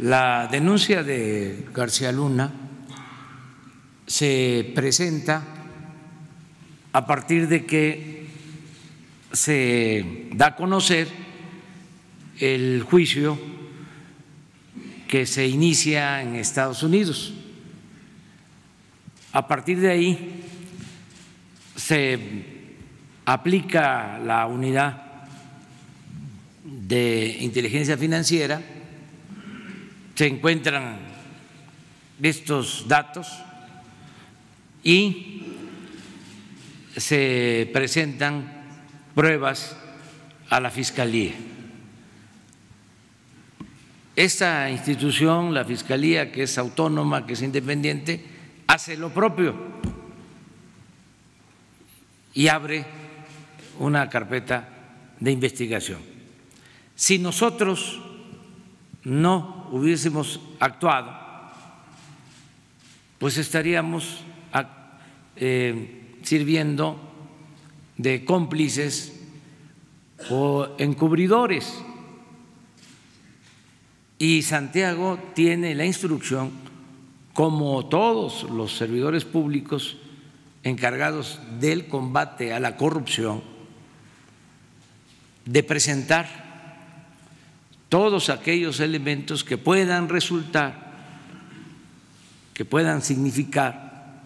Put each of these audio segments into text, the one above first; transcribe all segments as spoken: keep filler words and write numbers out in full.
La denuncia de García Luna se presenta a partir de que se da a conocer el juicio que se inicia en Estados Unidos. A partir de ahí se aplica la unidad de inteligencia financiera, se encuentran estos datos y se presentan pruebas a la Fiscalía. Esta institución, la Fiscalía, que es autónoma, que es independiente, hace lo propio y abre una carpeta de investigación. Si nosotros no hubiésemos actuado, pues estaríamos sirviendo de cómplices o encubridores. Y Santiago tiene la instrucción, como todos los servidores públicos encargados del combate a la corrupción, de presentar todos aquellos elementos que puedan resultar, que puedan significar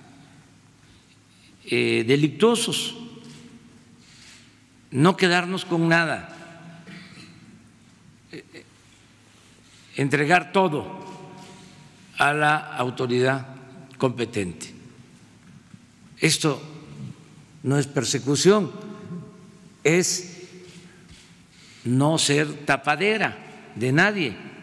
eh, delictuosos, no quedarnos con nada, entregar todo a la autoridad competente. Esto no es persecución, es no ser tapadera de nadie.